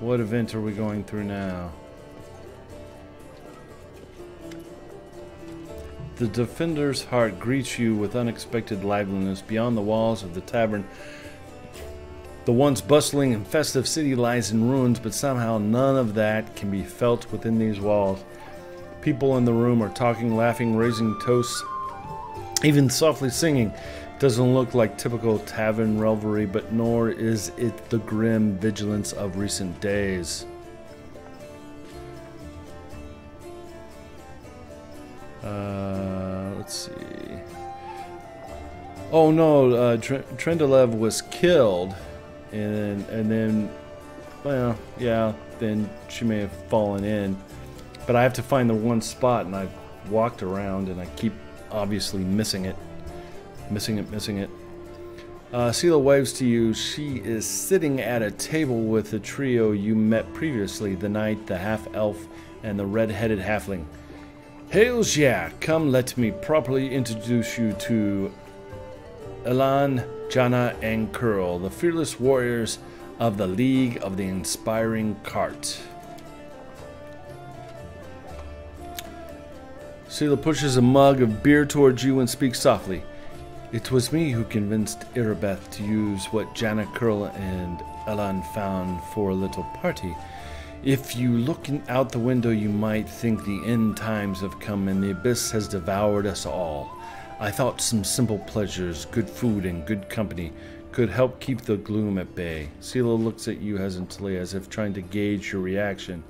What event are we going through now? The defender's heart greets you with unexpected liveliness. Beyond the walls of the tavern, the once bustling and festive city lies in ruins, but somehow none of that can be felt within these walls. People in the room are talking, laughing, raising toasts, even softly singing. Doesn't look like typical tavern revelry, but nor is it the grim vigilance of recent days. Let's see. Oh no, Trendelev was killed, and then, well, yeah, then she may have fallen in. But I have to find the one spot, and I've walked around, and I keep obviously missing it. Missing it. Selah waves to you. She is sitting at a table with the trio you met previously, the knight, the half-elf, and the red-headed halfling. Hails ya! Come, let me properly introduce you to Elan, Janna, and Curl, the fearless warriors of the League of the Inspiring Cart. Selah pushes a mug of beer towards you and speaks softly. It was me who convinced Irabeth to use what Janna, Curl, and Elan found for a little party. If you look out the window, you might think the end times have come and the abyss has devoured us all. I thought some simple pleasures, good food, and good company could help keep the gloom at bay. Selah looks at you hesitantly, as if trying to gauge your reaction.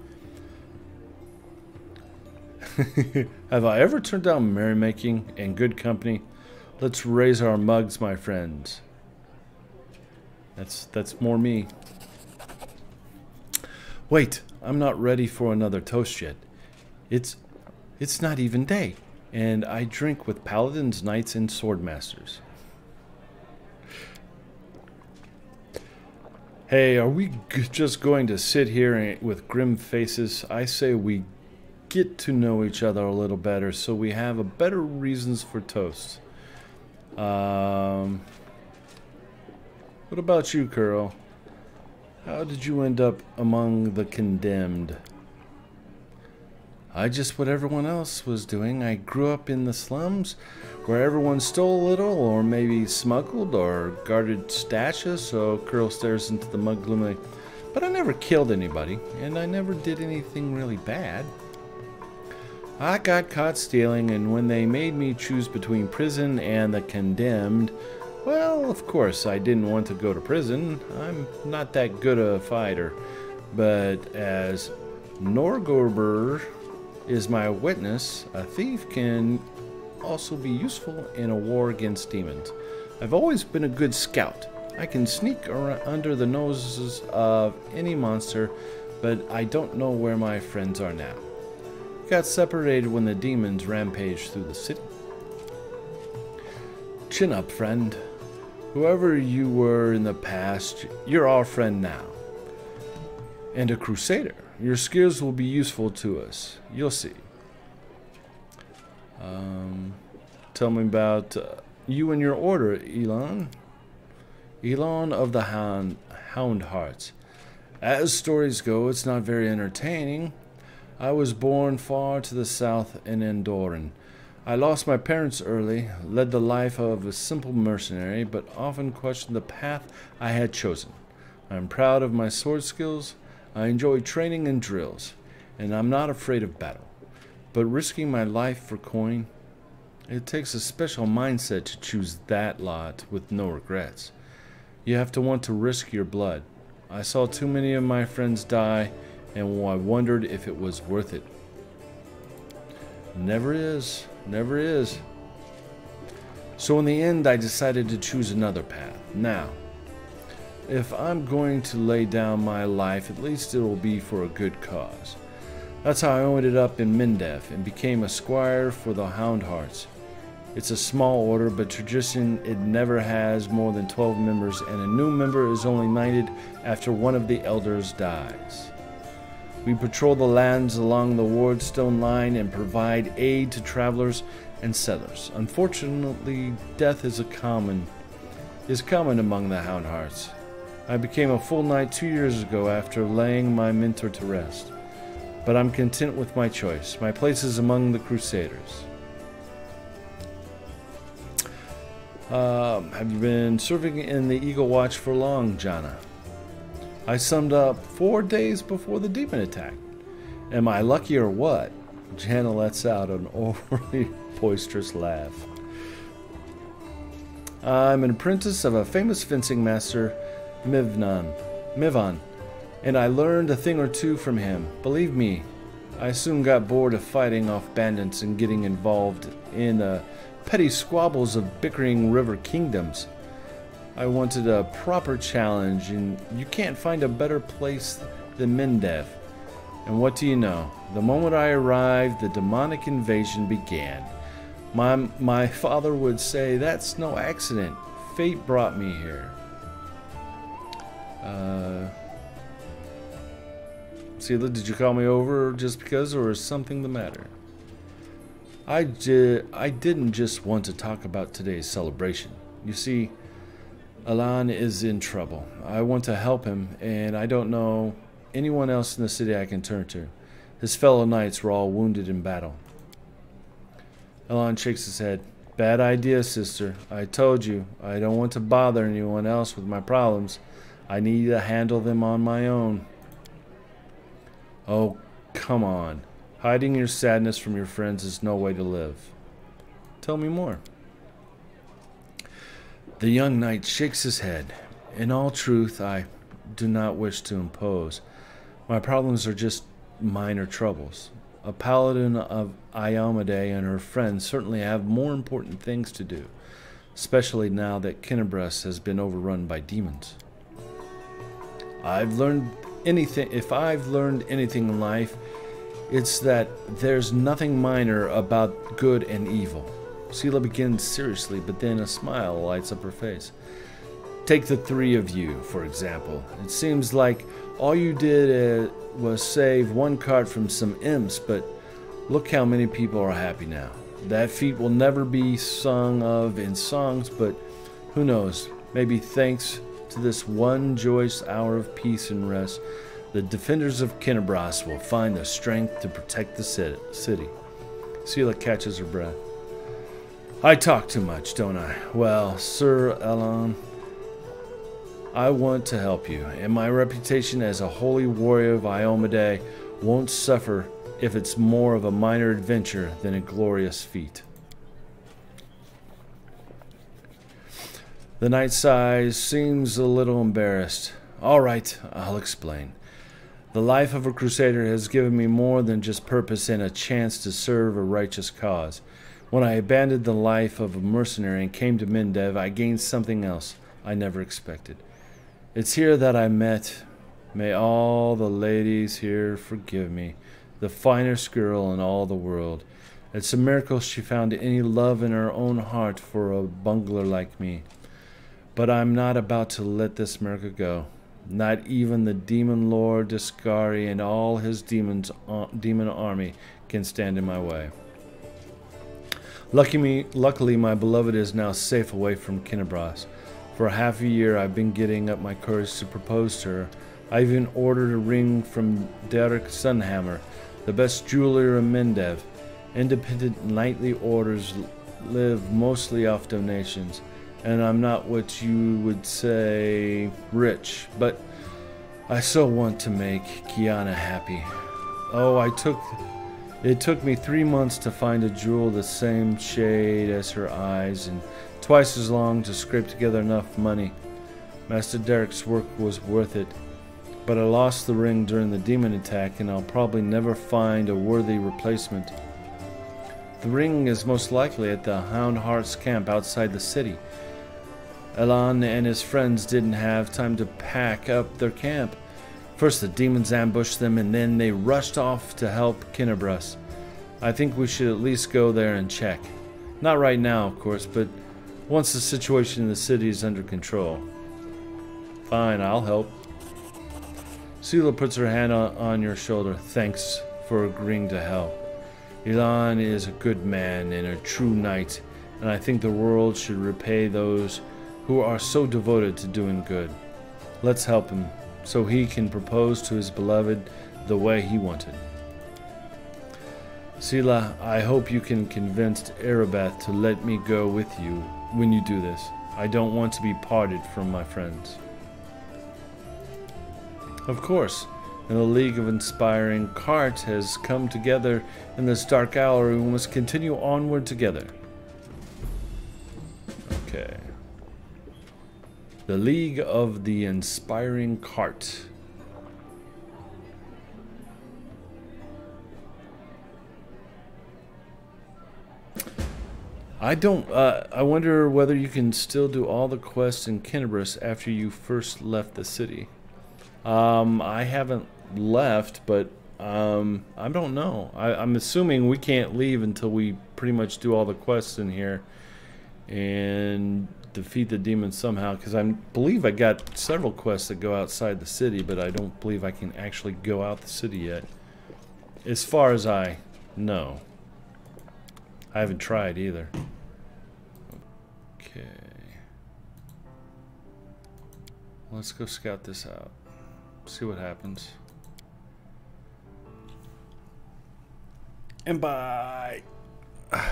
Have I ever turned down merrymaking and good company? Let's raise our mugs, my friends. That's more me. Wait, I'm not ready for another toast yet. It's not even day, and I drink with paladins, knights, and swordmasters. Hey, are we just going to sit here with grim faces? I say we get to know each other a little better, so we have a better reasons for toasts. What about you, Curl? How did you end up among the condemned? I just what everyone else was doing. I grew up in the slums where everyone stole a little, or maybe smuggled, or guarded stashes. So Curl stares into the mug gloomily. But I never killed anybody, and I never did anything really bad. I got caught stealing, and when they made me choose between prison and the condemned, well, of course, I didn't want to go to prison. I'm not that good a fighter. But as Norgorber is my witness, a thief can also be useful in a war against demons. I've always been a good scout. I can sneak around under the noses of any monster, but I don't know where my friends are now. Got separated when the demons rampaged through the city. Chin up, friend. Whoever you were in the past, you're our friend now. And a crusader. Your skills will be useful to us. You'll see. Tell me about you and your order, Elan. Elan of the Hound Hearts. As stories go, it's not very entertaining. I was born far to the south in Endoran. I lost my parents early, led the life of a simple mercenary, but often questioned the path I had chosen. I'm proud of my sword skills, I enjoy training and drills, and I'm not afraid of battle. But risking my life for coin, it takes a special mindset to choose that lot with no regrets. You have to want to risk your blood. I saw too many of my friends die, and I wondered if it was worth it. Never is. Never is. So in the end, I decided to choose another path. Now, if I'm going to lay down my life, at least it will be for a good cause. That's how I ended up in Mendev and became a squire for the Hound Hearts. It's a small order, but tradition it never has more than 12 members, and a new member is only knighted after one of the elders dies. We patrol the lands along the Wardstone line and provide aid to travelers and settlers. Unfortunately, death is common among the Hound Hearts. I became a full knight 2 years ago after laying my mentor to rest, but I'm content with my choice. My place is among the Crusaders. Have you been serving in the Eagle Watch for long, Janna? I summed up 4 days before the demon attack. Am I lucky or what? Janna lets out an overly boisterous laugh. I'm an apprentice of a famous fencing master, Mivnan, and I learned a thing or two from him. Believe me, I soon got bored of fighting off bandits and getting involved in petty squabbles of bickering river kingdoms. I wanted a proper challenge, and you can't find a better place than Mendev. And what do you know? The moment I arrived, the demonic invasion began. My father would say, that's no accident. Fate brought me here. Selah, did you call me over just because, or is something the matter? I didn't just want to talk about today's celebration. You see, Elan is in trouble. I want to help him, and I don't know anyone else in the city I can turn to. His fellow knights were all wounded in battle. Elan shakes his head. Bad idea, sister. I told you, I don't want to bother anyone else with my problems. I need to handle them on my own. Oh, come on. Hiding your sadness from your friends is no way to live. Tell me more. The young knight shakes his head. In all truth, I do not wish to impose. My problems are just minor troubles. A paladin of Iomedae and her friends certainly have more important things to do, especially now that Kenabres has been overrun by demons. If I've learned anything in life, it's that there's nothing minor about good and evil. Selah begins seriously, but then a smile lights up her face. Take the three of you, for example. It seems like all you did was save one cart from some imps, but look how many people are happy now. That feat will never be sung of in songs, but who knows, maybe thanks to this one joyous hour of peace and rest, the defenders of Kenabres will find the strength to protect the city. Selah catches her breath. I talk too much, don't I? Well, Sir Elan, I want to help you, and my reputation as a holy warrior of Iomedae won't suffer if it's more of a minor adventure than a glorious feat. The knight sighs, seems a little embarrassed. All right, I'll explain. The life of a crusader has given me more than just purpose and a chance to serve a righteous cause. When I abandoned the life of a mercenary and came to Mendev, I gained something else I never expected. It's here that I met, may all the ladies here forgive me, the finest girl in all the world. It's a miracle she found any love in her own heart for a bungler like me. But I'm not about to let this miracle go. Not even the demon lord Deskari and all his demon army can stand in my way. Luckily, my beloved is now safe away from Kenabres. For half a year, I've been getting up my courage to propose to her. I even ordered a ring from Derek Sunhammer, the best jeweler in Mendev. Independent knightly orders live mostly off donations. And I'm not what you would say rich, but I so want to make Kiana happy. Oh, it took me 3 months to find a jewel the same shade as her eyes, and twice as long to scrape together enough money. Master Derek's work was worth it, but I lost the ring during the demon attack, and I'll probably never find a worthy replacement. The ring is most likely at the Hound Hearts camp outside the city. Elan and his friends didn't have time to pack up their camp. First the demons ambushed them, and then they rushed off to help Kenabres. I think we should at least go there and check. Not right now, of course, but once the situation in the city is under control. Fine, I'll help. Selah puts her hand on your shoulder. Thanks for agreeing to help. Elan is a good man and a true knight, and I think the world should repay those who are so devoted to doing good. Let's help him so he can propose to his beloved the way he wanted. Selah, I hope you can convince Irabeth to let me go with you when you do this. I don't want to be parted from my friends. Of course, and the League of Inspiring Cart has come together in this dark hour, and we must continue onward together. Okay. The League of the Inspiring Cart. I wonder whether you can still do all the quests in Kenabres after you first left the city. I haven't left, but I don't know. I'm assuming we can't leave until we pretty much do all the quests in here and defeat the demon somehow, because I believe I got several quests that go outside the city, but I don't believe I can actually go out the city yet, as far as I know. I haven't tried either. Okay. Let's go scout this out. See what happens. And bye! I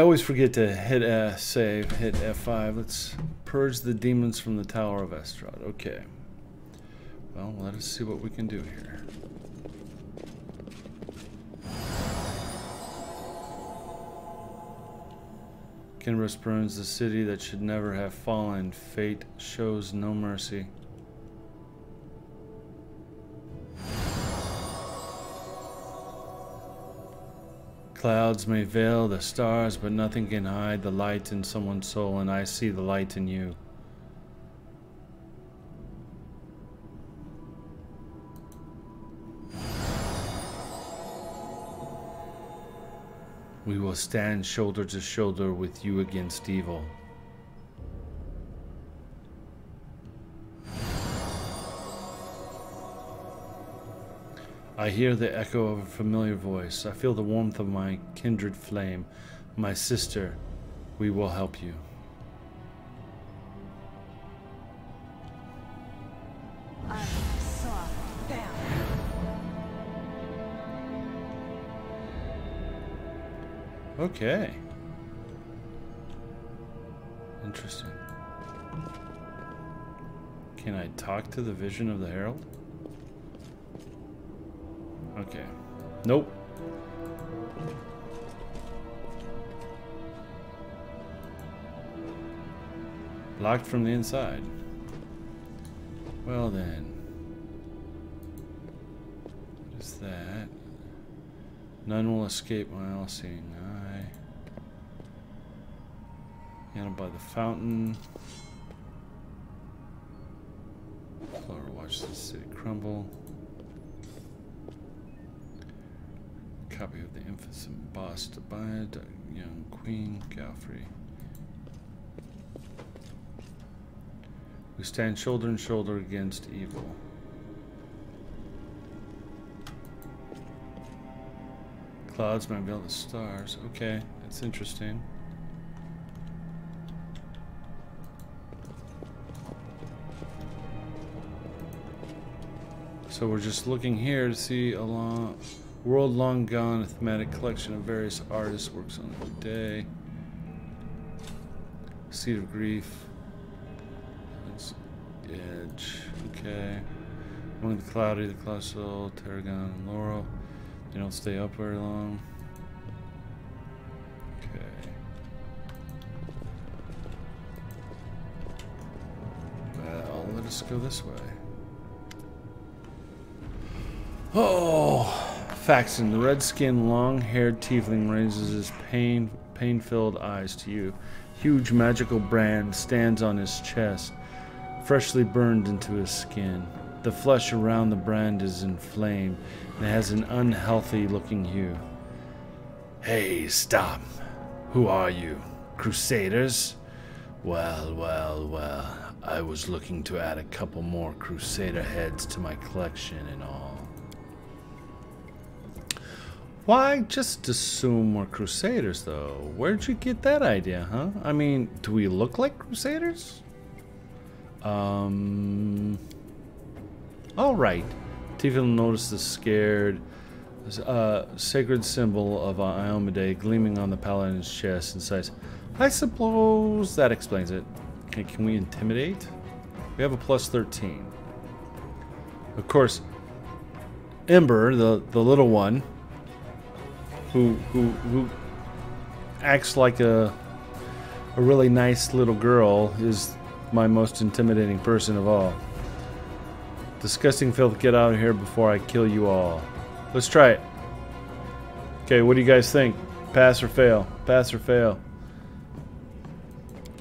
always forget to hit save, hit F5. Let's purge the demons from the Tower of Estrod. Okay. Well, let us see what we can do here. Kenabres burns the city that should never have fallen. Fate shows no mercy. Clouds may veil the stars, but nothing can hide the light in someone's soul, and I see the light in you. We will stand shoulder to shoulder with you against evil. I hear the echo of a familiar voice. I feel the warmth of my kindred flame. My sister, we will help you. Okay. Interesting. Can I talk to the vision of the herald? Okay. Nope. Locked from the inside. Well then. What is that? None will escape my all-seeing eye. Handled by the fountain. Flora watched the city crumble. Copy of the infants embossed by a young queen, Galfrey. We stand shoulder and shoulder against evil. Clouds might be all the stars. Okay, that's interesting. So we're just looking here to see a world long gone, a thematic collection of various artists' works on every day. Seed of Grief. That's Edge. Okay. Among the Cloudy, the Colossal, Targon, and Laurel. You don't stay up very long. Okay. Well, let us go this way. Oh! Faxon, the red-skinned, long-haired tiefling raises his pain-filled eyes to you. Huge magical brand stands on his chest, freshly burned into his skin. The flesh around the brand is inflamed and has an unhealthy-looking hue. Hey, stop. Who are you? Crusaders? Well, well, well. I was looking to add a couple more Crusader heads to my collection and all. Why just assume we're Crusaders, though? Where'd you get that idea, huh? I mean, do we look like Crusaders? Alright. Tifil notices scared. Sacred symbol of Iomedae gleaming on the paladin's chest and says, I suppose that explains it. Okay, can we intimidate? We have a +13. Of course, Ember, the little one, who acts like a really nice little girl, is my most intimidating person of all. Disgusting filth, get out of here before I kill you all. Let's try it. Okay, what do you guys think? Pass or fail? Pass or fail?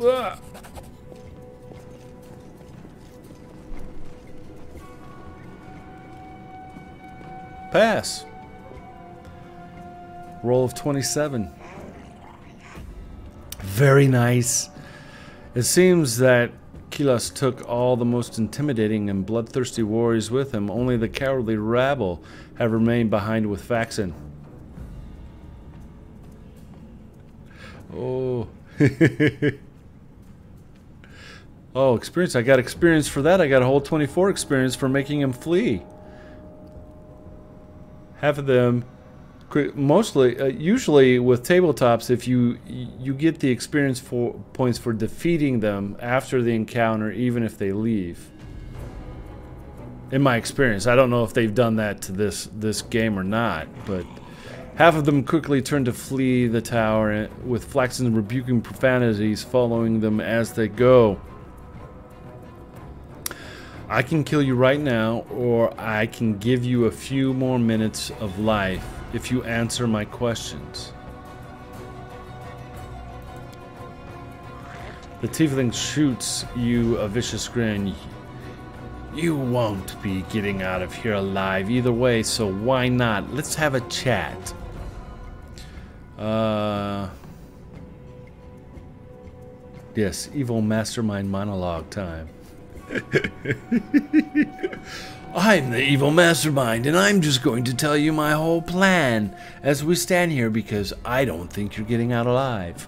Ugh. Pass. Roll of 27. Very nice. It seems that Kilas took all the most intimidating and bloodthirsty warriors with him. Only the cowardly rabble have remained behind with Faxon. Oh. Oh, experience. I got experience for that. I got a whole 24 experience for making him flee. Half of them, mostly, usually with tabletops, if you get the experience points for defeating them after the encounter, even if they leave. In my experience, I don't know if they've done that to this game or not, but half of them quickly turn to flee the tower, with Flaxen rebuking profanities following them as they go. I can kill you right now, or I can give you a few more minutes of life if you answer my questions. The tiefling shoots you a vicious grin. You won't be getting out of here alive either way, so why not? Let's have a chat. Yes, evil mastermind monologue time. I'm the evil mastermind, and I'm just going to tell you my whole plan as we stand here, because I don't think you're getting out alive.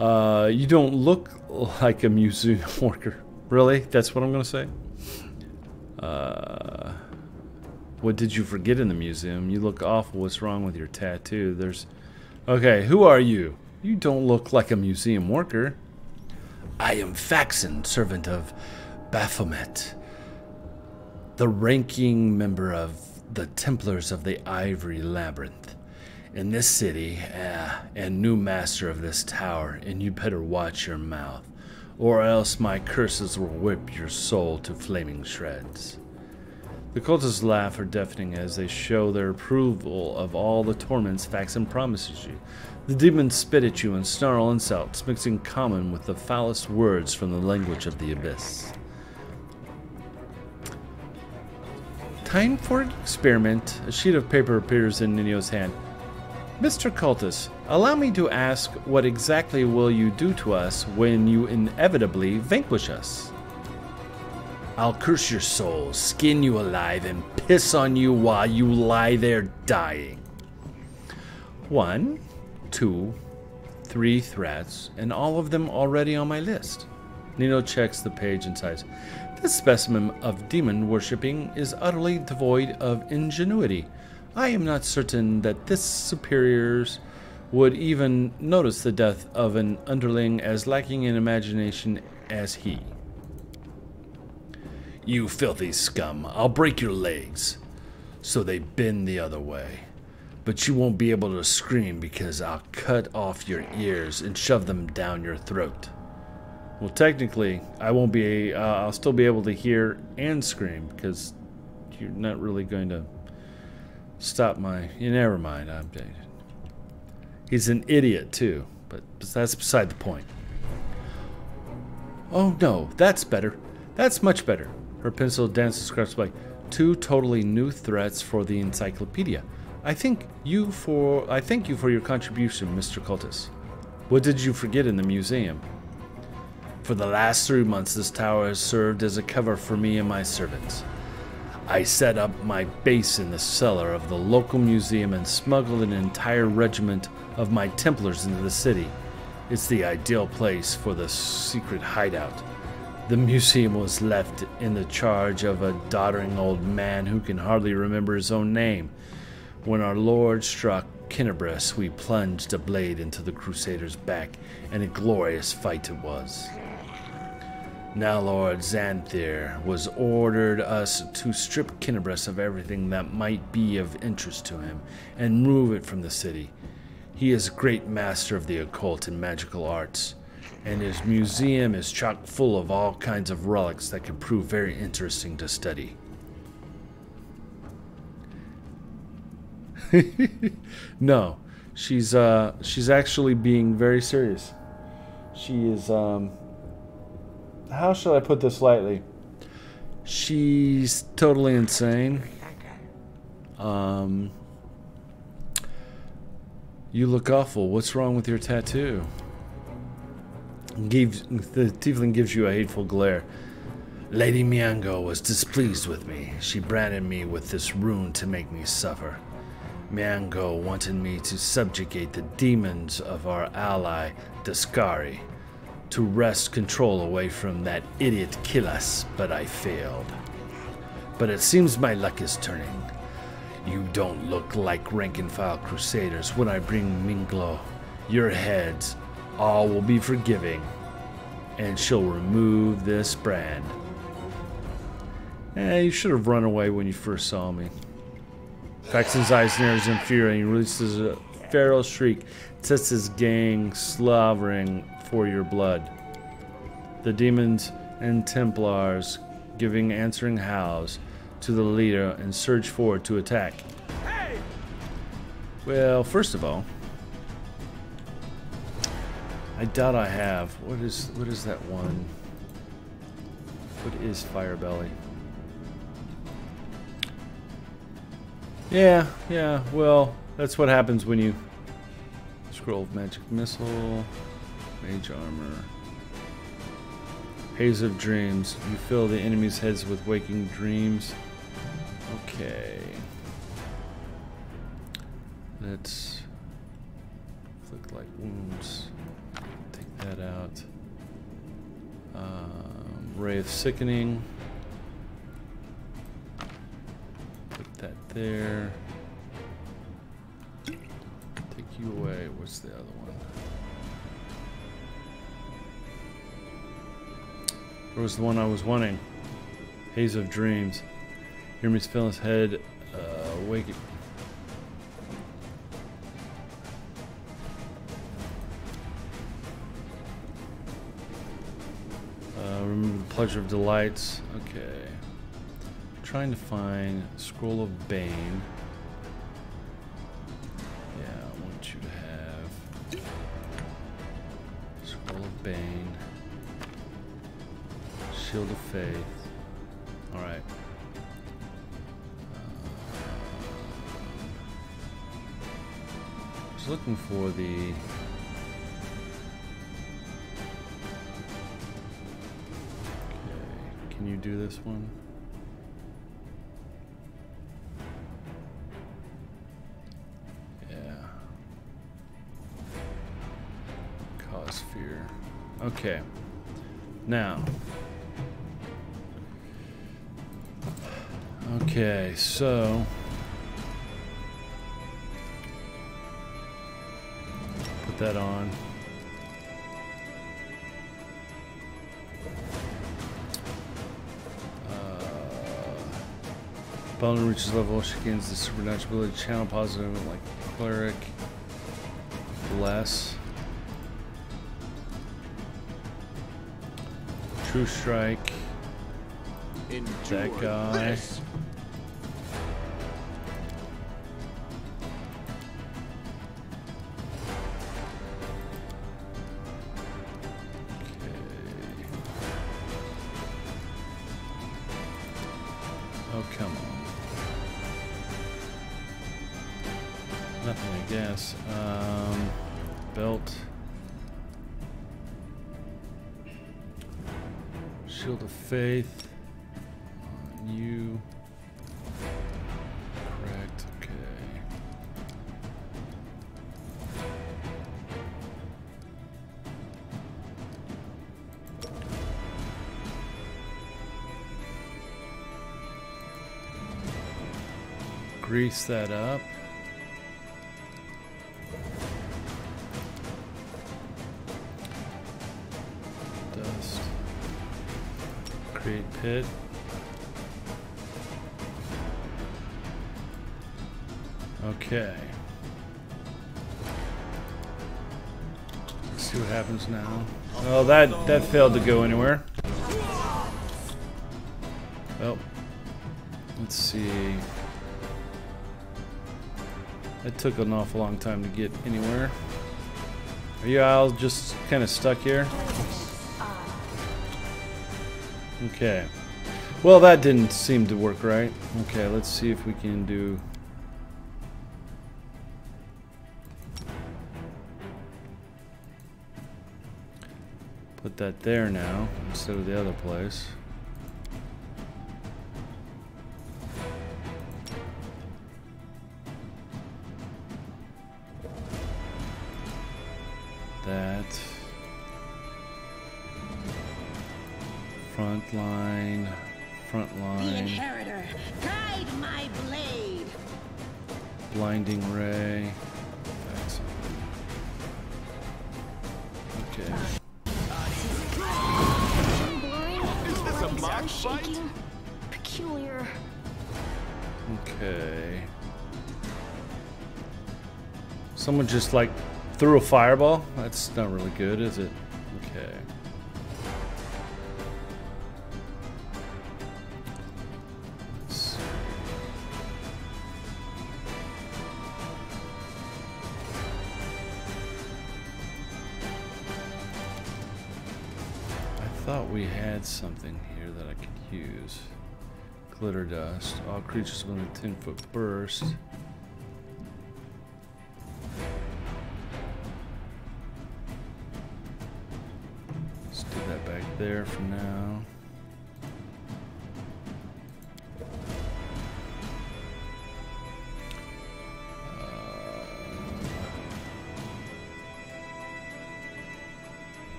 You don't look like a museum worker. Really? That's what I'm gonna say? What did you forget in the museum? You look awful. What's wrong with your tattoo? There's... Okay, who are you? You don't look like a museum worker. I am Faxon, servant of Baphomet, the ranking member of the Templars of the Ivory Labyrinth, in this city, and new master of this tower, and you better watch your mouth, or else my curses will whip your soul to flaming shreds. The cultists' laugh are deafening as they show their approval of all the torments Faxon promises you. The demons spit at you and snarl insults, mixing common with the foulest words from the language of the abyss. Time for an experiment. A sheet of paper appears in Nino's hand. Mr. Cultist, allow me to ask, what exactly will you do to us when you inevitably vanquish us? I'll curse your soul, skin you alive, and piss on you while you lie there dying. 1, 2, 3 threats, and all of them already on my list. Nino checks the page and sighs. This specimen of demon worshipping is utterly devoid of ingenuity. I am not certain that this superiors would even notice the death of an underling as lacking in imagination as he. You filthy scum, I'll break your legs so they bend the other way. But you won't be able to scream, because I'll cut off your ears and shove them down your throat. Well, technically, I won't be, I'll still be able to hear and scream, because you're not really going to stop my, never mind, I'm dated. He's an idiot too, but that's beside the point. Oh no, that's better. That's much better. Her pencil dances across by. 2 totally new threats for the encyclopedia. I thank you for your contribution, Mr. Cultist. What did you forget in the museum? For the last 3 months, this tower has served as a cover for me and my servants. I set up my base in the cellar of the local museum and smuggled an entire regiment of my Templars into the city. It's the ideal place for the secret hideout. The museum was left in the charge of a doddering old man who can hardly remember his own name. When our Lord struck Kenabres, we plunged a blade into the Crusader's back, and a glorious fight it was. Now Lord Xanthir was ordered us to strip Kenabres of everything that might be of interest to him, and move it from the city. He is a great master of the occult and magical arts, and his museum is chock full of all kinds of relics that can prove very interesting to study. No, she's actually being very serious. She is, how shall I put this lightly? She's totally insane. You look awful. What's wrong with your tattoo? The tiefling gives you a hateful glare. Lady Minagho was displeased with me. She branded me with this rune to make me suffer. Minagho wanted me to subjugate the demons of our ally, Deskari, to wrest control away from that idiot Kilas, but I failed. But it seems my luck is turning. You don't look like rank-and-file crusaders when I bring Minagho. Your heads all will be forgiving, and she'll remove this brand. Eh, you should have run away when you first saw me. Faxon's eyes narrows in fear, and he releases a feral shriek, sets his gang slavering for your blood. The demons and Templars giving answering howls to the leader and surge forward to attack. Hey! Well, first of all, I doubt I have. What is that one? What is Firebelly? Yeah, well, that's what happens when you scroll of magic missile. Mage armor. Haze of dreams. You fill the enemy's heads with waking dreams. Okay. Let's flick light wounds. Take that out. Ray of sickening. Put that there. Take you away. What's the other one? Or was the one I was wanting? Haze of dreams. Hear me spill his head. Wake it. Remember the pleasure of delights. Okay. I'm trying to find Scroll of Bane. Yeah, I want you to have Scroll of Bane. Shield of Faith. Alright. I was looking for the... Okay, can you do this one? Yeah. Cause fear. Okay. Now... Okay, so put that on. Bone reaches level, she gains the supernatural ability, channel positive like cleric. Bless. True strike. That guy. This. grease that up. Dust. Create pit. Okay. Let's see what happens now. Oh, that failed to go anywhere. Well, let's see. That took an awful long time to get anywhere. Are you all just kind of stuck here? Okay. Well, that didn't seem to work right. Okay, let's see if we can do... Put that there now, instead of the other place. That. Front line. Front line. The inheritor, guide my blade. Blinding ray. Excellent. Okay. Shaking. Peculiar. Okay. Someone just like threw a fireball? That's not really good, is it? Okay. Let's see. I thought we had something here that I could use. Glitter dust. All creatures within a 10-foot burst. Let's do that back there for now.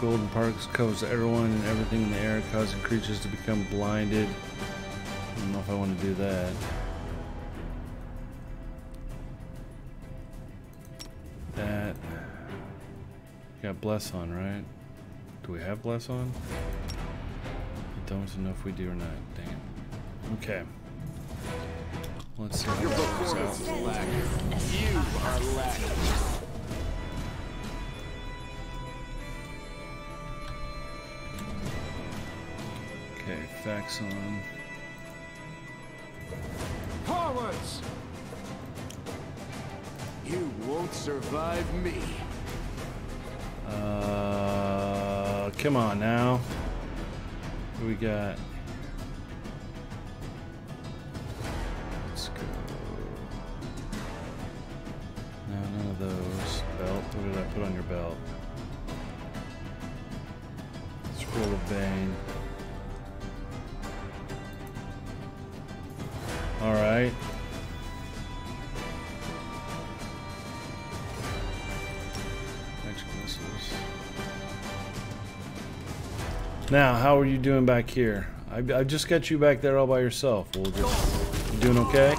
Golden Parks covers everyone and everything in the air, causing creatures to become blinded. I don't know if I want to do that. That. Got Bless on, right? Do we have Bless on? I don't know if we do or not. Dang it. Okay. Let's see how that works out. Okay, Faxon. Forwards! You won't survive me. Come on now. What do we got? Let's go. No, none of those. Belt. What did I put on your belt? Scroll of Bane. All right. Magic missiles. Now, how are you doing back here? I just got you back there all by yourself. You doing okay?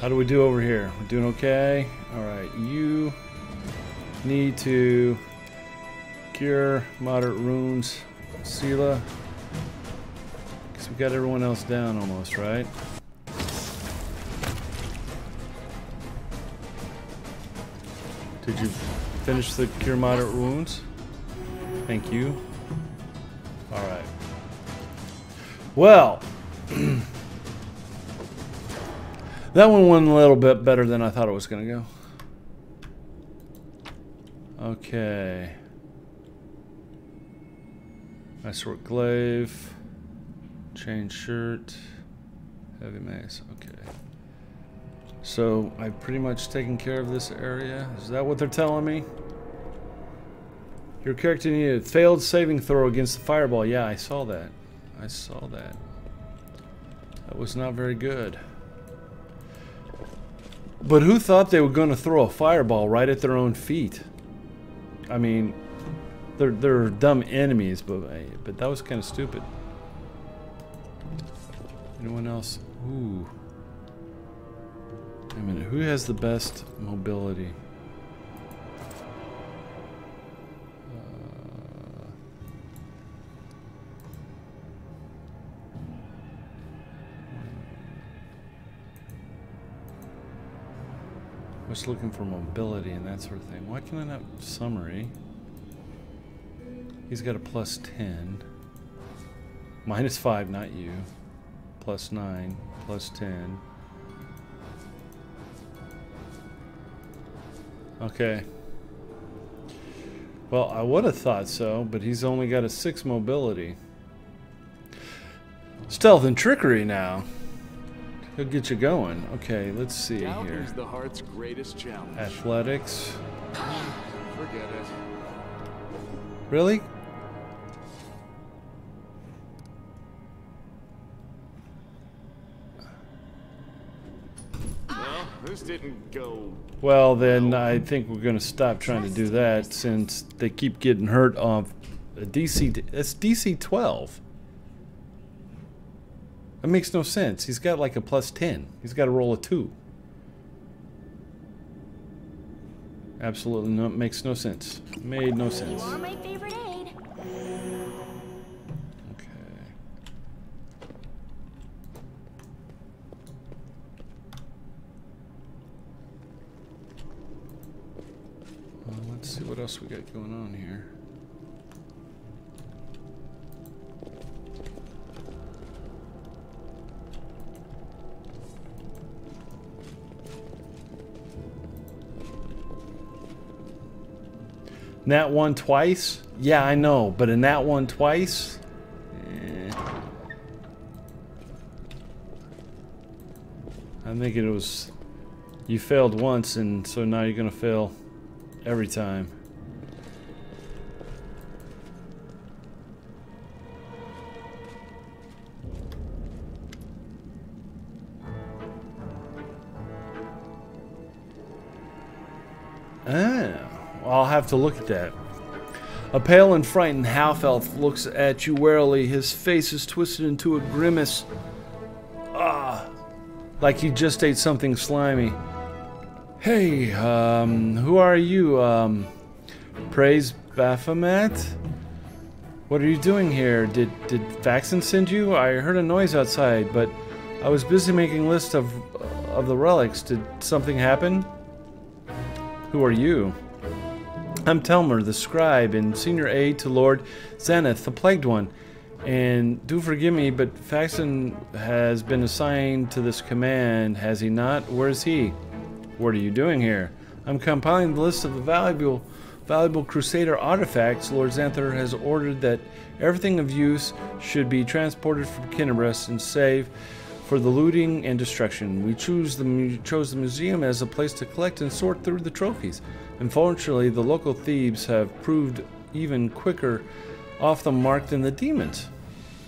How do we do over here? We're doing okay? Alright, you need to cure moderate wounds, Selah. Because we got everyone else down almost, right? Did you finish the cure moderate wounds? Thank you. Alright. Well, That one went a little bit better than I thought it was going to go. Okay. Nice work, glaive. Chain shirt. Heavy mace. Okay. So I've pretty much taken care of this area. Is that what they're telling me? Your character needed a failed saving throw against the fireball. Yeah, I saw that. I saw that. That was not very good. But who thought they were going to throw a fireball right at their own feet? I mean, they're dumb enemies, but that was kind of stupid. Anyone else? Ooh. I mean, who has the best mobility? I was looking for mobility and that sort of thing. Why can I not summary? He's got a +10. -5, not you. +9, +10. Okay. Well, I would have thought so, but he's only got a 6 mobility. Stealth and trickery now. He'll get you going. Okay, let's see here. Is the heart's greatest challenge. Athletics. Forget it. Really? Well, this didn't go. Well, then I think we're going to stop trying to do that since they keep getting hurt off a DC. It's DC 12. That makes no sense. He's got like a +10. He's got to roll a 2. Absolutely no, makes no sense. Made no sense. You are my favorite aid. Okay. Well, let's see what else we got going on here. Nat 1 twice? Yeah, I know, but in that one twice? Eh. I'm thinking it was you failed once and so now you're gonna fail every time. I'll have to look at that. A pale and frightened half-elf looks at you warily. His face is twisted into a grimace. Ah! Like he just ate something slimy. Hey, who are you? Praise Baphomet? What are you doing here? Did Faxon send you? I heard a noise outside, but I was busy making lists of the relics. Did something happen? Who are you? I'm Telmer, the scribe, and senior aide to Lord Xanthir, the Plagued One. And do forgive me, but Faxon has been assigned to this command, has he not? Where is he? What are you doing here? I'm compiling the list of the valuable Crusader artifacts. Lord Xanthir has ordered that everything of use should be transported from Kenabres and save for the looting and destruction. We chose the museum as a place to collect and sort through the trophies. Unfortunately, the local thieves have proved even quicker off the mark than the demons.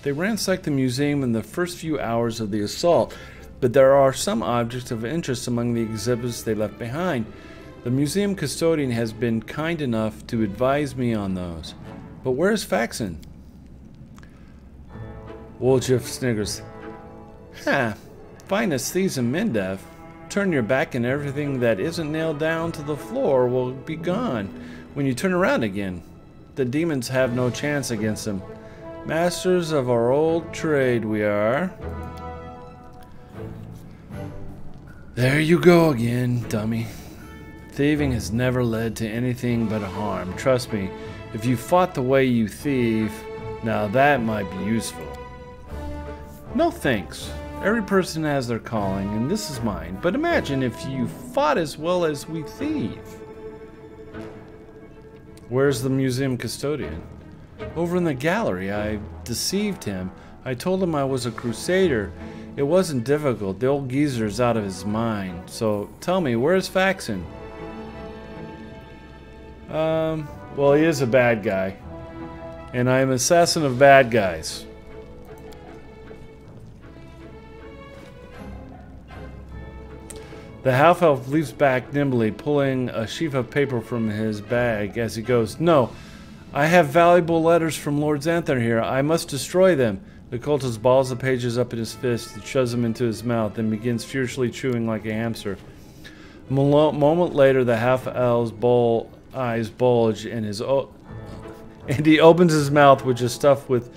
They ransacked the museum in the first few hours of the assault, but there are some objects of interest among the exhibits they left behind. The museum custodian has been kind enough to advise me on those. But where is Faxon? Wolfjaw sniggers. Ha! Finest thieves in Mendev. Turn your back and everything that isn't nailed down to the floor will be gone when you turn around again. The demons have no chance against them. Masters of our old trade we are. There you go again, dummy. Thieving has never led to anything but harm. Trust me, if you fought the way you thieve, now that might be useful. No thanks. Every person has their calling, and this is mine. But imagine if you fought as well as we thieve. Where's the museum custodian? Over in the gallery. I deceived him. I told him I was a crusader. It wasn't difficult. The old geezer's out of his mind. So tell me, where's Faxon? Well, he is a bad guy. And I am an assassin of bad guys. The half-elf leaps back nimbly, pulling a sheaf of paper from his bag as he goes. No, I have valuable letters from Lord Xanthir here. I must destroy them. The cultist balls the pages up in his fist and shoves them into his mouth and begins furiously chewing like a hamster. A moment later, the half-elf's eyes bulge and he opens his mouth, which is stuffed with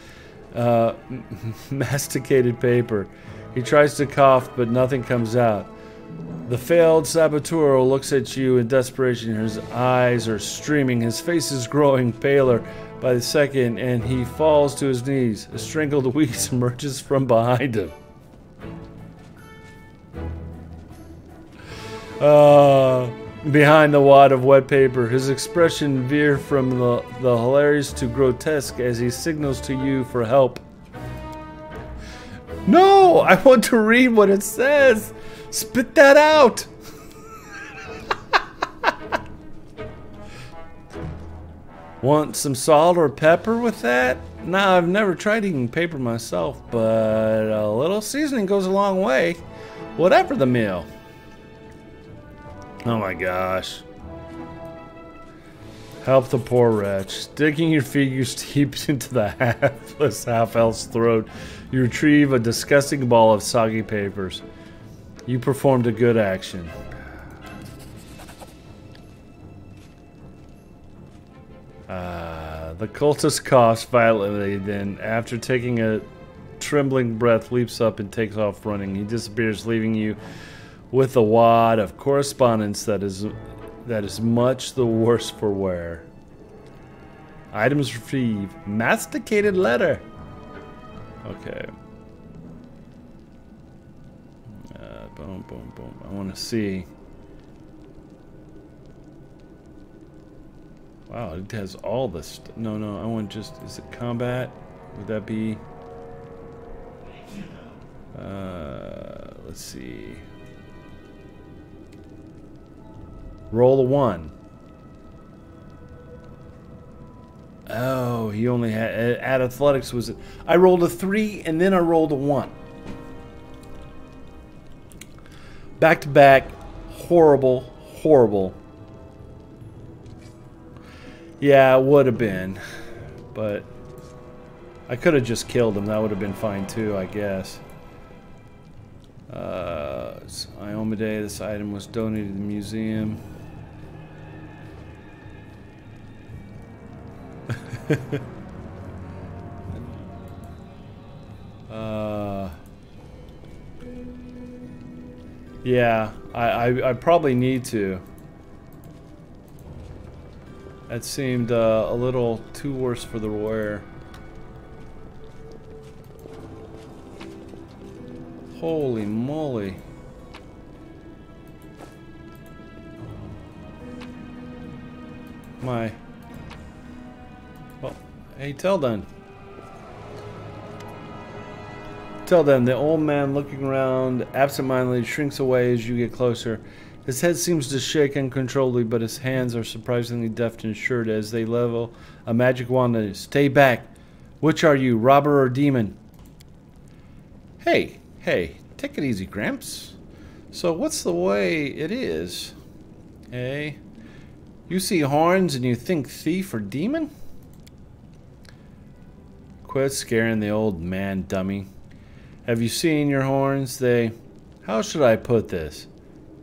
masticated paper. He tries to cough, but nothing comes out. The failed saboteur looks at you in desperation. His eyes are streaming. His face is growing paler by the second, and he falls to his knees. A strangled wheeze emerges from behind him. Behind the wad of wet paper, his expression veers from the hilarious to grotesque as he signals to you for help. No! I want to read what it says! Spit that out! Want some salt or pepper with that? Nah, I've never tried eating paper myself, but a little seasoning goes a long way. Whatever the meal. Oh my gosh. Help the poor wretch. Sticking your fingers deep into the hapless half-elf's throat, you retrieve a disgusting ball of soggy papers. You performed a good action. The cultist coughs violently, then after taking a trembling breath, leaps up and takes off running. He disappears, leaving you with a wad of correspondence that is much the worse for wear. Items retrieved. Masticated letter. Okay. Boom, boom, boom. I want to see. Wow, it has all this stuff. No, no, I want just... Is it combat? Would that be... let's see. Roll a 1. Oh, he only had... At athletics was... it? I rolled a 3 and then I rolled a 1. Back-to-back, horrible, horrible. Yeah, it would have been. But I could have just killed him. That would have been fine, too, I guess. Iomedae, this item was donated to the museum. Yeah, I probably need to. That seemed a little too worse for the wear. Holy moly. My... Well, hey, Teldon. Teldon, the old man looking around absentmindedly shrinks away as you get closer. His head seems to shake uncontrollably, but his hands are surprisingly deft and sure as they level a magic wand at him. Stay back. Which are you, robber or demon? Hey, hey, take it easy, Gramps. So what's the way it is? Hey, you see horns and you think thief or demon? Quit scaring the old man, dummy. Have you seen your horns? They, how should I put this,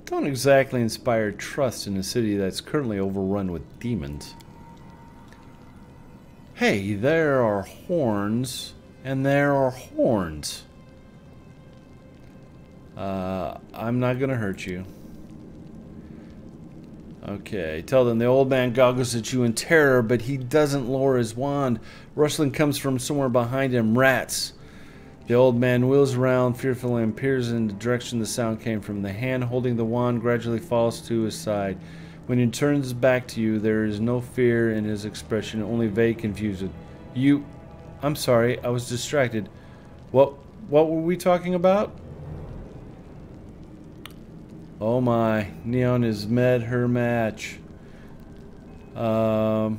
don't exactly inspire trust in a city that's currently overrun with demons. Hey, there are horns, and there are horns. I'm not gonna hurt you. Okay, tell them the old man goggles at you in terror, but he doesn't lower his wand. Rustling comes from somewhere behind him. Rats. The old man wheels around fearfully and peers in the direction the sound came from. The hand holding the wand gradually falls to his side. When he turns back to you, there is no fear in his expression, only vague confusion. You... I'm sorry, I was distracted. What were we talking about? Oh my, Neon has met her match. Why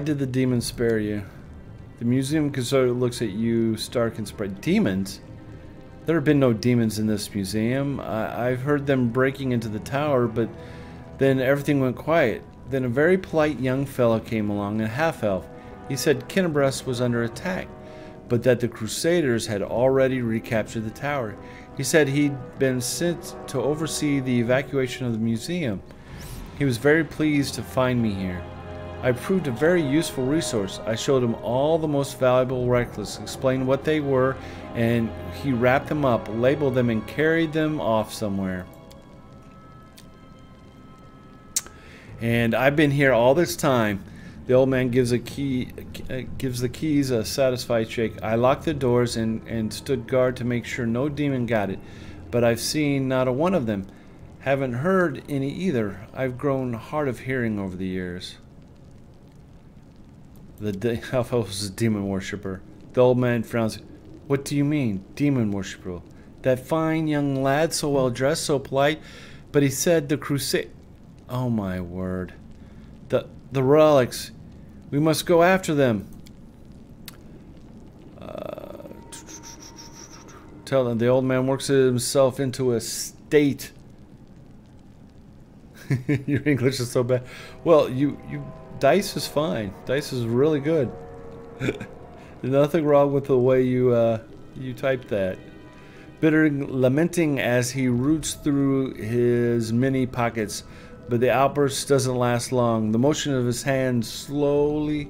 did the demon spare you? The museum conservator looks at you, stark and spread. Demons? There have been no demons in this museum. I've heard them breaking into the tower, but then everything went quiet. Then a very polite young fellow came along, a half-elf. He said Kenabres was under attack, but that the Crusaders had already recaptured the tower. He said he'd been sent to oversee the evacuation of the museum. He was very pleased to find me here. I proved a very useful resource. I showed him all the most valuable relics, explained what they were, and he wrapped them up, labeled them, and carried them off somewhere. And I've been here all this time. The old man gives the keys a satisfied shake. I locked the doors and stood guard to make sure no demon got it, but I've seen not a one of them. Haven't heard any either. I've grown hard of hearing over the years. The half elf is a demon worshipper. The old man frowns. What do you mean, demon worshipper? That fine young lad, so well dressed, so polite, but he said the crusade. Oh my word. The relics. We must go after them. Tell them the old man works himself into a state. Your English is so bad. Well, you dice is fine. Dice is really good. There's nothing wrong with the way you typed that. Bitter lamenting as he roots through his many pockets. But the outburst doesn't last long. The motion of his hands slows,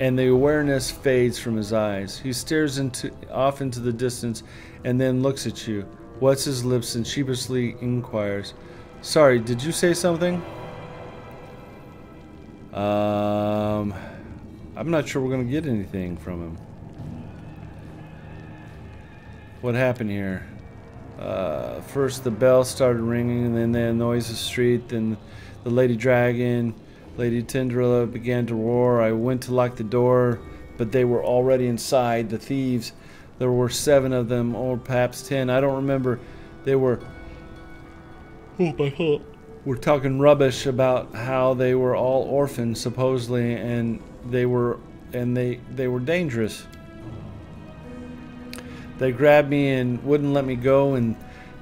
and the awareness fades from his eyes. He stares off into the distance, and then looks at you, wets his lips, and sheepishly inquires, "Sorry, did you say something?" I'm not sure we're gonna get anything from him. What happened here? First the bell started ringing, and then the noise of the street, then the Lady Dragon, Lady Tendrilla began to roar. I went to lock the door, but they were already inside, the thieves. There were 7 of them, or perhaps 10, I don't remember. They were... Oh my God. We're talking rubbish about how they were all orphans, supposedly, and they were dangerous. They grabbed me and wouldn't let me go, and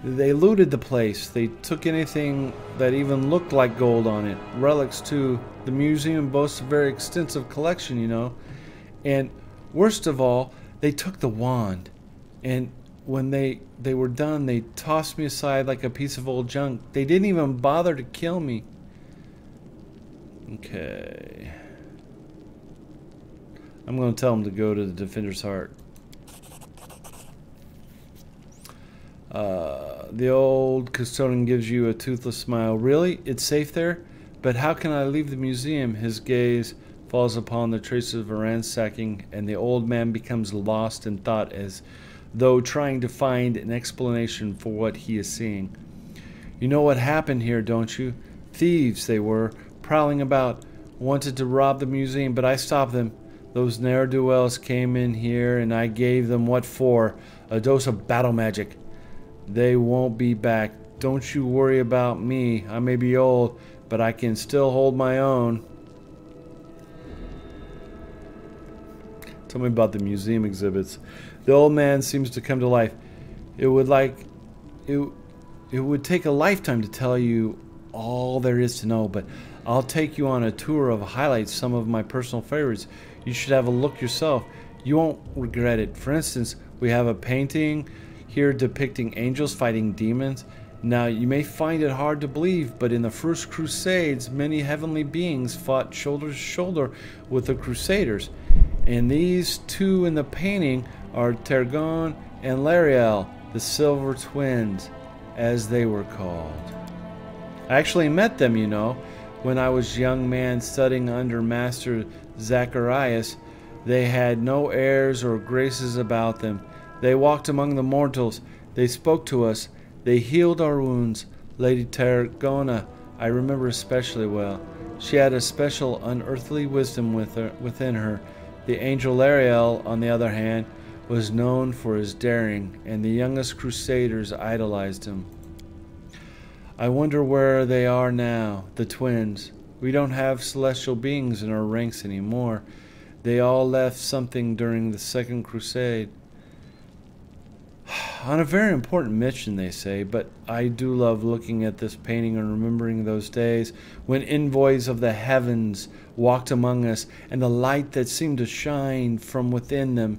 they looted the place. They took anything that even looked like gold on it. Relics, too. The museum boasts a very extensive collection, you know. And worst of all, they took the wand. And when they were done, they tossed me aside like a piece of old junk. They didn't even bother to kill me. Okay. I'm going to tell them to go to the Defender's Heart. The old custodian gives you a toothless smile. Really? It's safe there? But how can I leave the museum? His gaze falls upon the traces of a ransacking, and the old man becomes lost in thought, as though trying to find an explanation for what he is seeing. You know what happened here, don't you? Thieves they were, prowling about, wanted to rob the museum, but I stopped them. Those ne'er-do-wells came in here, and I gave them what for? A dose of battle magic. They won't be back. Don't you worry about me. I may be old, but I can still hold my own. Tell me about the museum exhibits. The old man seems to come to life. It would take a lifetime to tell you all there is to know, but I'll take you on a tour of highlights, some of my personal favorites. You should have a look yourself. You won't regret it. For instance, we have a painting here depicting angels fighting demons. Now, you may find it hard to believe, but in the first Crusades, many heavenly beings fought shoulder to shoulder with the Crusaders. And these two in the painting are Targon and Lariel, the Silver Twins, as they were called. I actually met them, you know. When I was a young man studying under Master Zacharias, they had no airs or graces about them. They walked among the mortals. They spoke to us. They healed our wounds. Lady Targona, I remember especially well. She had a special unearthly wisdom within her. The angel Ariel, on the other hand, was known for his daring, and the youngest crusaders idolized him. I wonder where they are now, the twins. We don't have celestial beings in our ranks anymore. They all left something during the Second Crusade. On a very important mission, they say, but I do love looking at this painting and remembering those days when envoys of the heavens walked among us and the light that seemed to shine from within them.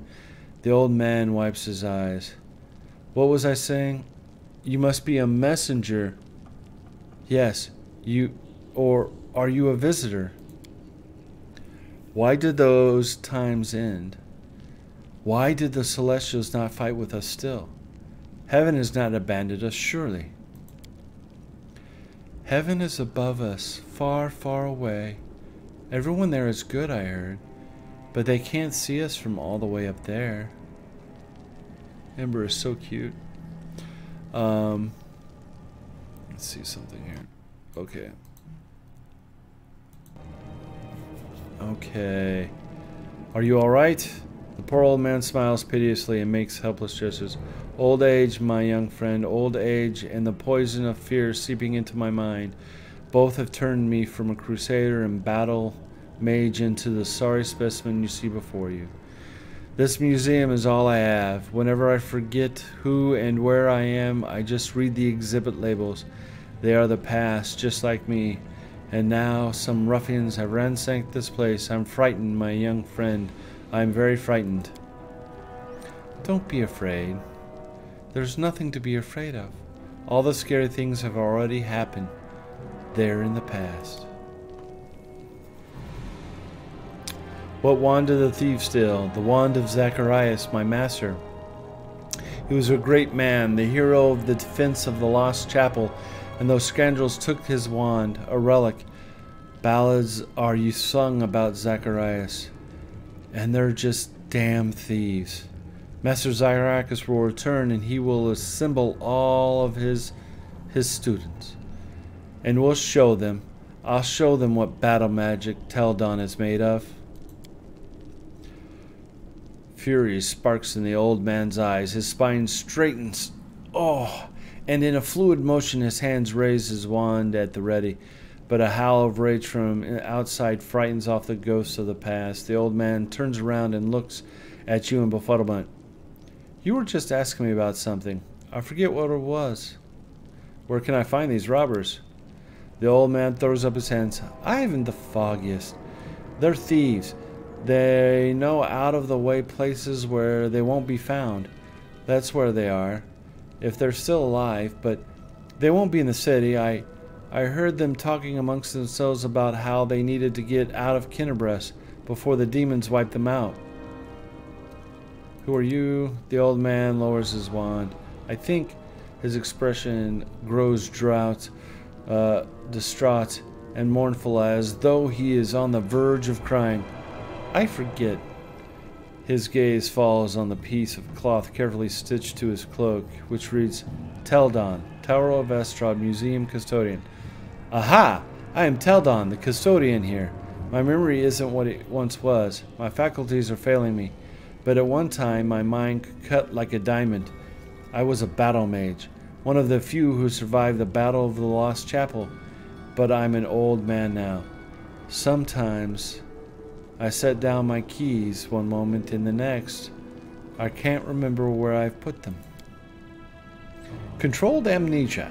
The old man wipes his eyes. What was I saying? You must be a messenger. Yes, you, or are you a visitor? Why did those times end? Why did the Celestials not fight with us still? Heaven has not abandoned us, surely. Heaven is above us, far, far away. Everyone there is good, I heard, but they can't see us from all the way up there. Ember is so cute. Let's see something here. Okay. Okay. Are you all right? The poor old man smiles piteously and makes helpless gestures. Old age, my young friend, old age, and the poison of fear seeping into my mind. Both have turned me from a crusader and battle mage into the sorry specimen you see before you. This museum is all I have. Whenever I forget who and where I am, I just read the exhibit labels. They are the past, just like me. And now some ruffians have ransacked this place. I'm frightened, my young friend. I'm very frightened. Don't be afraid. There's nothing to be afraid of. All the scary things have already happened. They're in the past. What wand did the thief steal? The wand of Zacharias, my master. He was a great man, the hero of the defense of the lost chapel, and those scoundrels took his wand, a relic. Ballads are you sung about Zacharias. And they're just damn thieves. Master Zacharias will return, and he will assemble all of his students. And we'll show them. I'll show them what battle magic Teldon is made of. Fury sparks in the old man's eyes. His spine straightens. Oh! And in a fluid motion, his hands raise his wand at the ready. But a howl of rage from outside frightens off the ghosts of the past. The old man turns around and looks at you in befuddlement. You were just asking me about something. I forget what it was. Where can I find these robbers? The old man throws up his hands. I haven't the foggiest. They're thieves. They know out-of-the-way places where they won't be found. That's where they are. If they're still alive, but they won't be in the city. I heard them talking amongst themselves about how they needed to get out of Kenabres before the demons wiped them out. Who are you? The old man lowers his wand. I think his expression grows distraught and mournful, as though he is on the verge of crying. I forget. His gaze falls on the piece of cloth carefully stitched to his cloak, which reads, Teldon, Tower of Estrod, Museum Custodian. Aha! I am Teldon, the custodian here. My memory isn't what it once was. My faculties are failing me. But at one time, my mind could cut like a diamond. I was a battle mage, one of the few who survived the Battle of the Lost Chapel. But I'm an old man now. Sometimes, I set down my keys one moment and the next. I can't remember where I've put them. Controlled amnesia.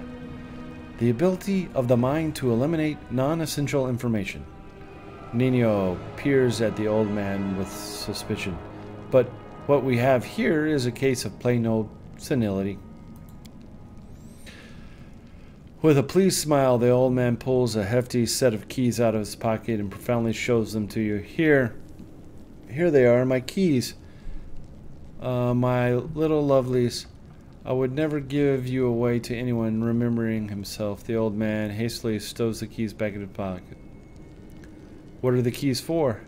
The ability of the mind to eliminate non-essential information. Nino peers at the old man with suspicion. But what we have here is a case of plain old senility. With a pleased smile, the old man pulls a hefty set of keys out of his pocket and profoundly shows them to you. Here they are, my keys. My little lovelies. I would never give you away to anyone. Remembering himself, the old man hastily stows the keys back in his pocket. What are the keys for?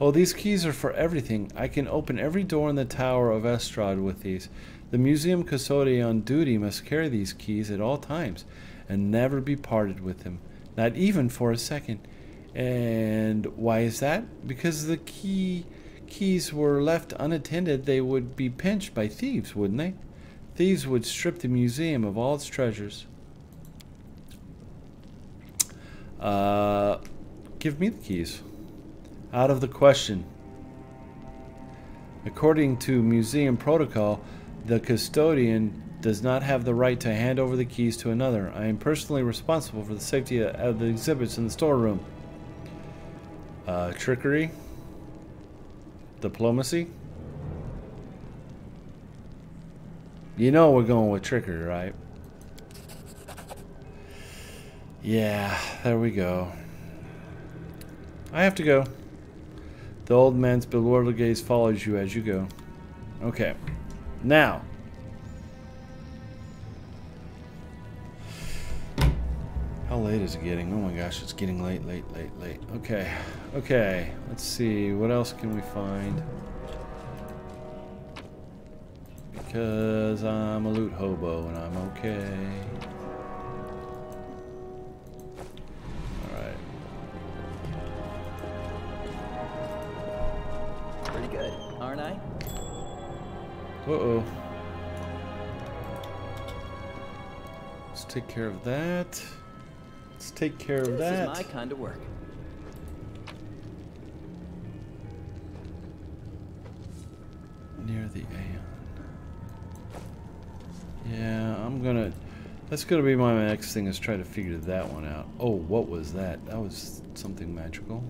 Oh, these keys are for everything. I can open every door in the Tower of Estrod with these. The museum custodian on duty must carry these keys at all times and never be parted with them, not even for a second. And why is that? Because the keys were left unattended, they would be pinched by thieves, wouldn't they? Thieves would strip the museum of all its treasures. Give me the keys. Out of the question. According to museum protocol, the custodian does not have the right to hand over the keys to another. I am personally responsible for the safety of the exhibits in the storeroom. Trickery? Diplomacy? You know we're going with trickery, right? Yeah, there we go. I have to go. The old man's bewildered gaze follows you as you go. Okay. Now. How late is it getting? Oh my gosh, it's getting late, late, late, late. Okay. Okay. Let's see. What else can we find? Because I'm a loot hobo and I'm okay. Uh-oh. Let's take care of that. Let's take care of that. This is my kind of work. Near the Aeon. Yeah, I'm gonna... That's gonna be my next thing, is try to figure that one out. Oh, what was that? That was something magical.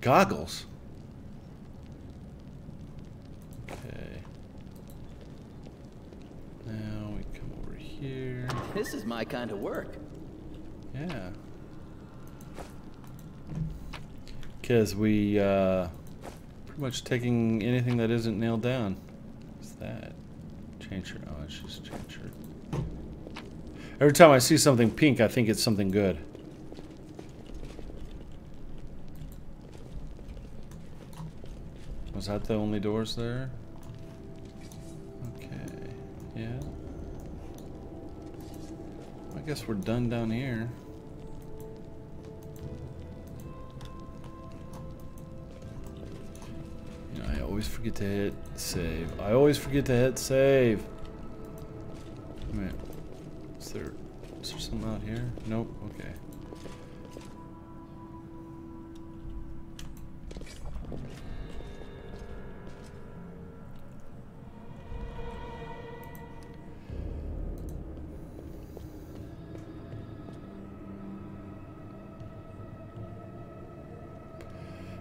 Goggles. Okay. Now we come over here. This is my kind of work. Yeah. Because we pretty much taking anything that isn't nailed down. What's that? Change shirt. Oh, it's just change shirt. Every time I see something pink, I think it's something good. Was that the only doors there? Okay, yeah. I guess we're done down here. You know, I always forget to hit save. I always forget to hit save. Wait, is there something out here? Nope, okay.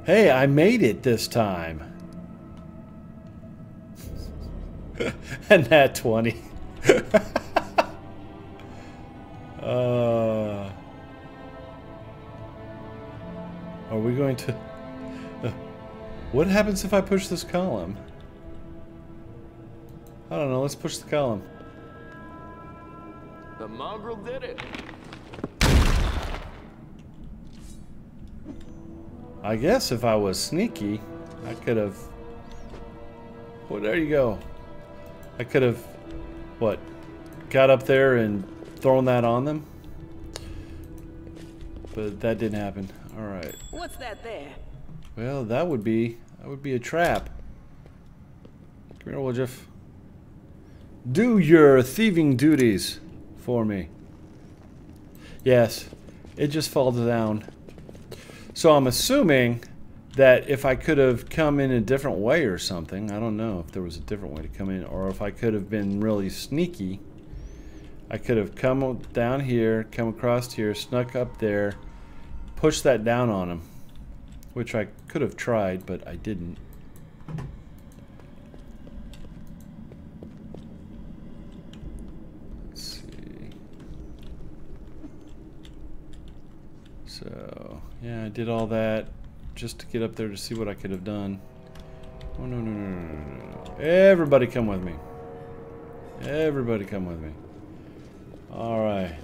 Hey, I made it this time. And that 20. Are we going to... what happens if I push this column? I don't know, let's push the column. The mongrel did it. I guess if I was sneaky, I could have... Well, there you go. I could have, what, got up there and thrown that on them? But that didn't happen. Alright. What's that there? Well, that would be a trap. Come here, Wolfjaw. Do your thieving duties for me. Yes. It just falls down. So I'm assuming that if I could have come in a different way or something, I don't know if there was a different way to come in, or if I could have been really sneaky, I could have come down here, come across here, snuck up there, pushed that down on him, which I could have tried, but I didn't. Let's see. So... yeah, I did all that just to get up there to see what I could have done. Oh, no, no, no, no, no, no. Everybody come with me. Everybody come with me. Alright.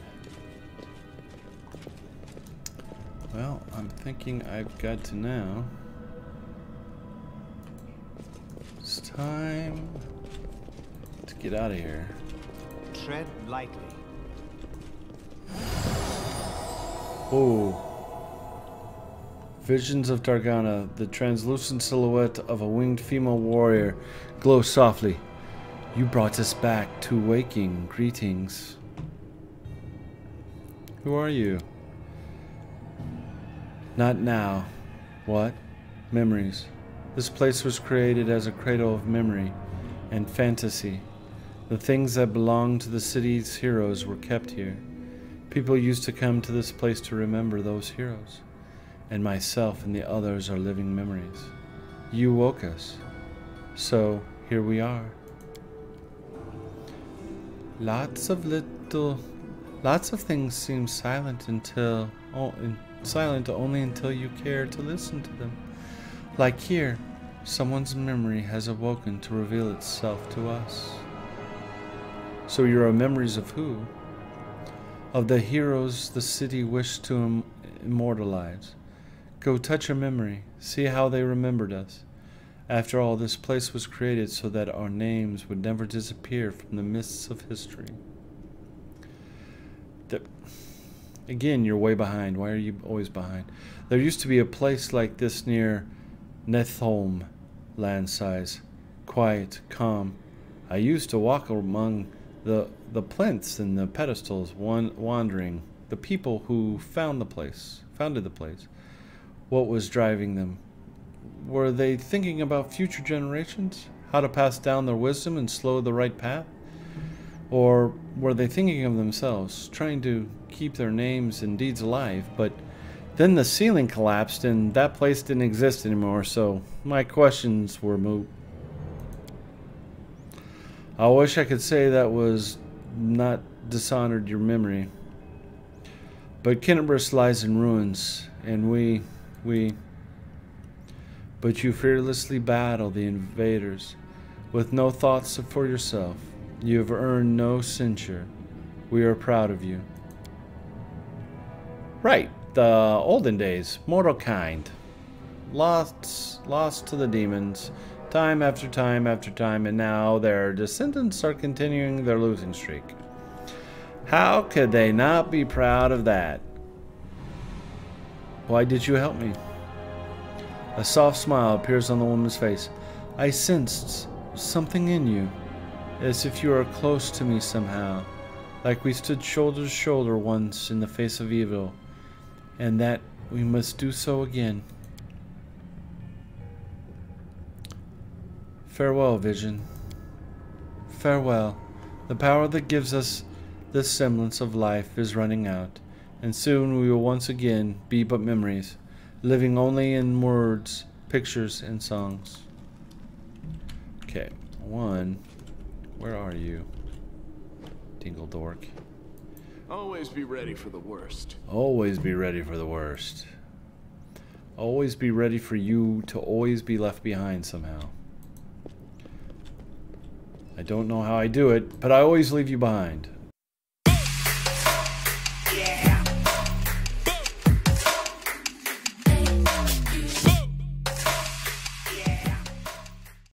Well, I'm thinking I've got to now. It's time to get out of here. Tread lightly. Oh. Visions of Targana, the translucent silhouette of a winged female warrior, glow softly. You brought us back to waking. Greetings. Who are you? Not now. What? Memories. This place was created as a cradle of memory and fantasy. The things that belonged to the city's heroes were kept here. People used to come to this place to remember those heroes. And myself and the others are living memories. You woke us. So, here we are. Lots of things seem silent until... Oh, silent only until you care to listen to them. Like here, someone's memory has awoken to reveal itself to us. So you are memories of who? Of the heroes the city wished to immortalize. Go touch your memory. See how they remembered us. After all, this place was created so that our names would never disappear from the mists of history. Again, you're way behind. Why are you always behind? There used to be a place like this near Netholm, land size. Quiet, calm. I used to walk among the plinths and the pedestals, wandering. The people who founded the place. What was driving them? Were they thinking about future generations? How to pass down their wisdom and slow the right path? Or were they thinking of themselves, trying to keep their names and deeds alive? But then the ceiling collapsed and that place didn't exist anymore, so my questions were moot. I wish I could say that was not dishonored your memory. But Kenabres lies in ruins, and we... But you fearlessly battle the invaders, with no thoughts for yourself. You have earned no censure. We are proud of you. Right, the olden days, mortal kind. Lost to the demons, time after time after time, and now their descendants are continuing their losing streak. How could they not be proud of that? Why did you help me? A soft smile appears on the woman's face. I sensed something in you, as if you are close to me somehow, like we stood shoulder to shoulder once in the face of evil, and that we must do so again. Farewell, vision. Farewell. The power that gives us this semblance of life is running out, and soon we will once again be but memories, living only in words, pictures, and songs. Okay, one. Where are you, Dingle Dork? Always be ready for the worst. Always be ready for the worst. Always be ready for you to always be left behind somehow. I don't know how I do it, but I always leave you behind.